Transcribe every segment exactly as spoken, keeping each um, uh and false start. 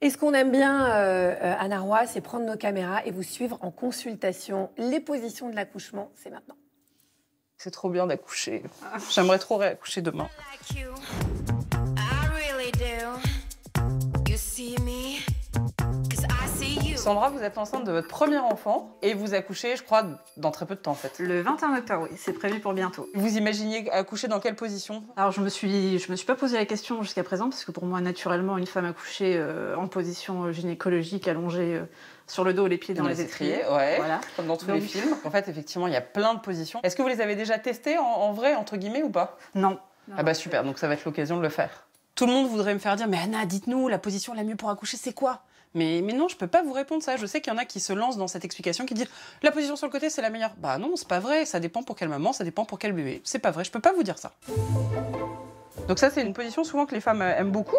Et ce qu'on aime bien, euh, Anna Roy, c'est prendre nos caméras et vous suivre en consultation. Les positions de l'accouchement, c'est maintenant. C'est trop bien d'accoucher. J'aimerais trop réaccoucher demain. Sandra, vous êtes enceinte de votre premier enfant et vous accouchez, je crois, dans très peu de temps en fait. Le vingt et un octobre, oui, c'est prévu pour bientôt. Vous imaginiez accoucher dans quelle position? Alors je me suis, je me suis pas posé la question jusqu'à présent parce que pour moi, naturellement, une femme accouchée euh, en position gynécologique, allongée euh, sur le dos, les pieds dans, dans les étriers, étriers ouais, voilà. Comme dans tous Donc... les films. En fait, effectivement, il y a plein de positions. Est-ce que vous les avez déjà testées en, en vrai, entre guillemets, ou pas? Non. Ah bah super. Donc ça va être l'occasion de le faire. Tout le monde voudrait me faire dire, mais Anna, dites-nous, la position la mieux pour accoucher, c'est quoi? Mais, mais non, je peux pas vous répondre ça. Je sais qu'il y en a qui se lancent dans cette explication, qui disent « la position sur le côté, c'est la meilleure ». Bah non, c'est pas vrai. Ça dépend pour quelle maman, ça dépend pour quel bébé. C'est pas vrai, je peux pas vous dire ça. Donc ça, c'est une position souvent que les femmes aiment beaucoup,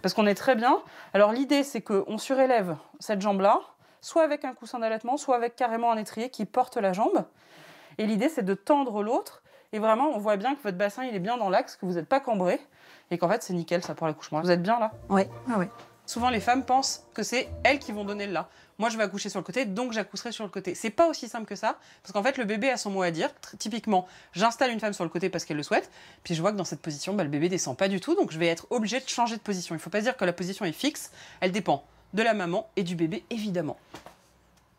parce qu'on est très bien. Alors l'idée, c'est qu'on surélève cette jambe-là, soit avec un coussin d'allaitement, soit avec carrément un étrier qui porte la jambe. Et l'idée, c'est de tendre l'autre. Et vraiment, on voit bien que votre bassin, il est bien dans l'axe, que vous n'êtes pas cambré. Et qu'en fait, c'est nickel, ça, pour l'accouchement. Vous êtes bien là? Oui, ah oui. Souvent, les femmes pensent que c'est elles qui vont donner le là. Moi, je vais accoucher sur le côté, donc j'accoucherai sur le côté. C'est pas aussi simple que ça, parce qu'en fait, le bébé a son mot à dire. Typiquement, j'installe une femme sur le côté parce qu'elle le souhaite, puis je vois que dans cette position, bah, le bébé descend pas du tout, donc je vais être obligée de changer de position. Il faut pas se dire que la position est fixe, elle dépend de la maman et du bébé, évidemment.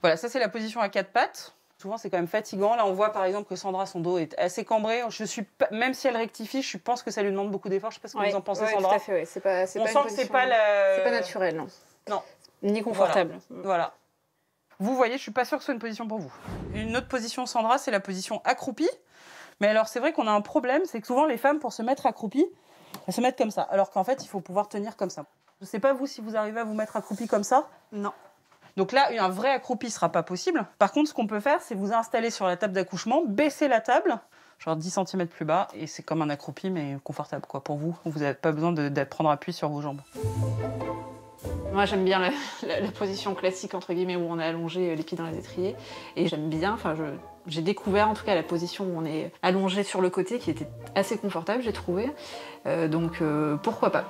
Voilà, ça, c'est la position à quatre pattes. Souvent, c'est quand même fatigant. Là, on voit par exemple que Sandra, son dos est assez cambré. Je suis pas... Même si elle rectifie, je pense que ça lui demande beaucoup d'efforts. Je ne sais pas ce que ouais, vous en pensez, ouais, Sandra. Oui, tout à fait. Ouais. C'est pas, on pas sent que c'est pas la... C'est pas naturel, non. Non. Ni confortable. Voilà. Voilà. Vous voyez, je ne suis pas sûre que ce soit une position pour vous. Une autre position, Sandra, c'est la position accroupie. Mais alors, c'est vrai qu'on a un problème. C'est que souvent, les femmes, pour se mettre accroupies, elles se mettent comme ça. Alors qu'en fait, il faut pouvoir tenir comme ça. Je ne sais pas, vous, si vous arrivez à vous mettre accroupie comme ça. Non. Donc là, un vrai accroupi ne sera pas possible. Par contre, ce qu'on peut faire, c'est vous installer sur la table d'accouchement, baisser la table, genre dix centimètres plus bas, et c'est comme un accroupi, mais confortable quoi, pour vous. Vous n'avez pas besoin de, de prendre appui sur vos jambes. Moi, j'aime bien la, la, la position classique, entre guillemets, où on est allongé les pieds dans les étriers. Et j'aime bien, enfin, j'ai découvert en tout cas la position où on est allongé sur le côté, qui était assez confortable, j'ai trouvé. Euh, donc, euh, pourquoi pas?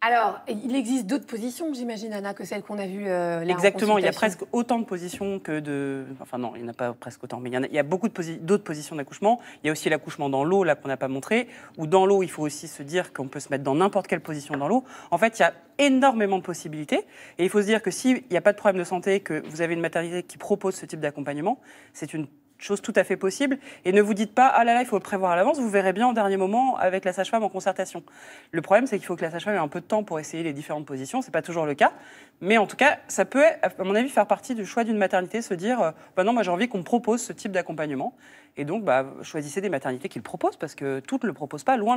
Alors, il existe d'autres positions, j'imagine, Anna, que celles qu'on a vues euh, là. Exactement, il y a presque autant de positions que de... Enfin non, il n'y en a pas presque autant, mais il y, en a... il y a beaucoup d'autres posi... positions d'accouchement. Il y a aussi l'accouchement dans l'eau, là, qu'on n'a pas montré, où dans l'eau, il faut aussi se dire qu'on peut se mettre dans n'importe quelle position dans l'eau. En fait, il y a énormément de possibilités. Et il faut se dire que s'il n'y a pas de problème de santé, que vous avez une maternité qui propose ce type d'accompagnement, c'est une chose tout à fait possible. Et ne vous dites pas « Ah là là, il faut le prévoir à l'avance », vous verrez bien au dernier moment avec la sage-femme en concertation. Le problème, c'est qu'il faut que la sage-femme ait un peu de temps pour essayer les différentes positions. Ce n'est pas toujours le cas. Mais en tout cas, ça peut, à mon avis, faire partie du choix d'une maternité, se dire « Bah non, moi j'ai envie qu'on me propose ce type d'accompagnement. » Et donc, bah, choisissez des maternités qui le proposent, parce que toutes ne le proposent pas, loin de là.